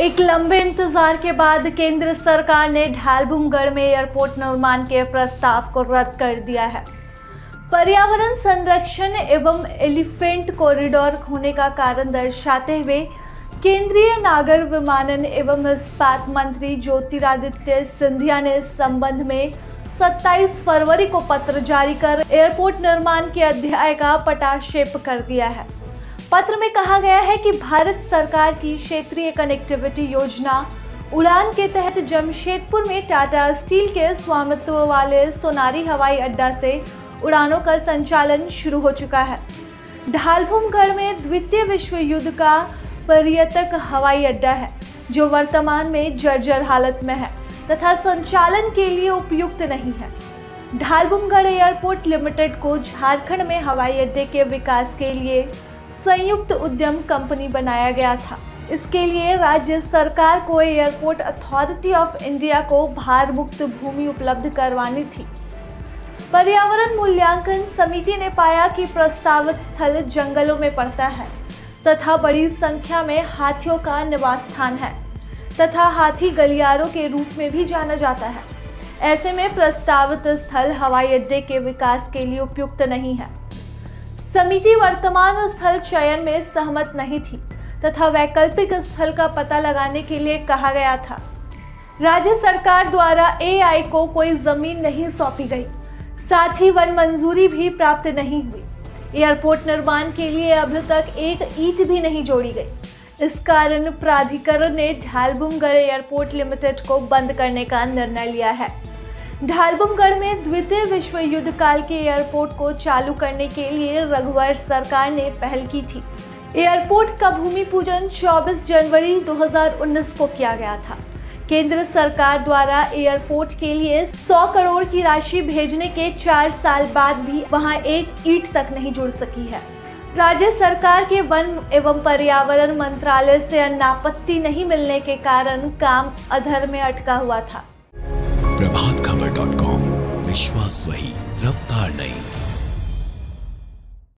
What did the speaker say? एक लंबे इंतजार के बाद केंद्र सरकार ने धालभूमगढ़ में एयरपोर्ट निर्माण के प्रस्ताव को रद्द कर दिया है। पर्यावरण संरक्षण एवं एलिफेंट कॉरिडोर होने का कारण दर्शाते हुए केंद्रीय नागर विमानन एवं इस्पात मंत्री ज्योतिरादित्य सिंधिया ने इस संबंध में 27 फरवरी को पत्र जारी कर एयरपोर्ट निर्माण के अध्याय का पटाक्षेप कर दिया है। पत्र में कहा गया है कि भारत सरकार की क्षेत्रीय कनेक्टिविटी योजना उड़ान के तहत जमशेदपुर में टाटा स्टील के स्वामित्व वाले सोनारी हवाई अड्डा से उड़ानों का संचालन शुरू हो चुका है। धालभूमगढ़ में द्वितीय विश्व युद्ध का पर्यटक हवाई अड्डा है जो वर्तमान में जर्जर हालत में है तथा संचालन के लिए उपयुक्त नहीं है। धालभूमगढ़ एयरपोर्ट लिमिटेड को झारखंड में हवाई अड्डे के विकास के लिए संयुक्त उद्यम कंपनी बनाया गया था। इसके लिए राज्य सरकार को एयरपोर्ट अथॉरिटी ऑफ इंडिया को भार मुक्त भूमि उपलब्ध करवानी थी। पर्यावरण मूल्यांकन समिति ने पाया कि प्रस्तावित स्थल जंगलों में पड़ता है तथा बड़ी संख्या में हाथियों का निवास स्थान है तथा हाथी गलियारों के रूप में भी जाना जाता है। ऐसे में प्रस्तावित स्थल हवाई अड्डे के विकास के लिए उपयुक्त नहीं है। समिति वर्तमान स्थल चयन में सहमत नहीं थी तथा वैकल्पिक स्थल का पता लगाने के लिए कहा गया था। राज्य सरकार द्वारा एआई को कोई जमीन नहीं सौंपी गई, साथ ही वन मंजूरी भी प्राप्त नहीं हुई। एयरपोर्ट निर्माण के लिए अभी तक एक ईंट भी नहीं जोड़ी गई। इस कारण प्राधिकरण ने धालभूमगढ़ एयरपोर्ट लिमिटेड को बंद करने का निर्णय लिया है। धालभूमगढ़ में द्वितीय विश्व युद्ध काल के एयरपोर्ट को चालू करने के लिए रघुवर सरकार ने पहल की थी। एयरपोर्ट का भूमि पूजन 24 जनवरी 2019 को किया गया था। केंद्र सरकार द्वारा एयरपोर्ट के लिए 100 करोड़ की राशि भेजने के 4 साल बाद भी वहां एक ईंट तक नहीं जुड़ सकी है। राज्य सरकार के वन एवं पर्यावरण मंत्रालय से अनापत्ति नहीं मिलने के कारण काम अधर में अटका हुआ था। प्रभात खबर.com, विश्वास वही, रफ्तार नहीं।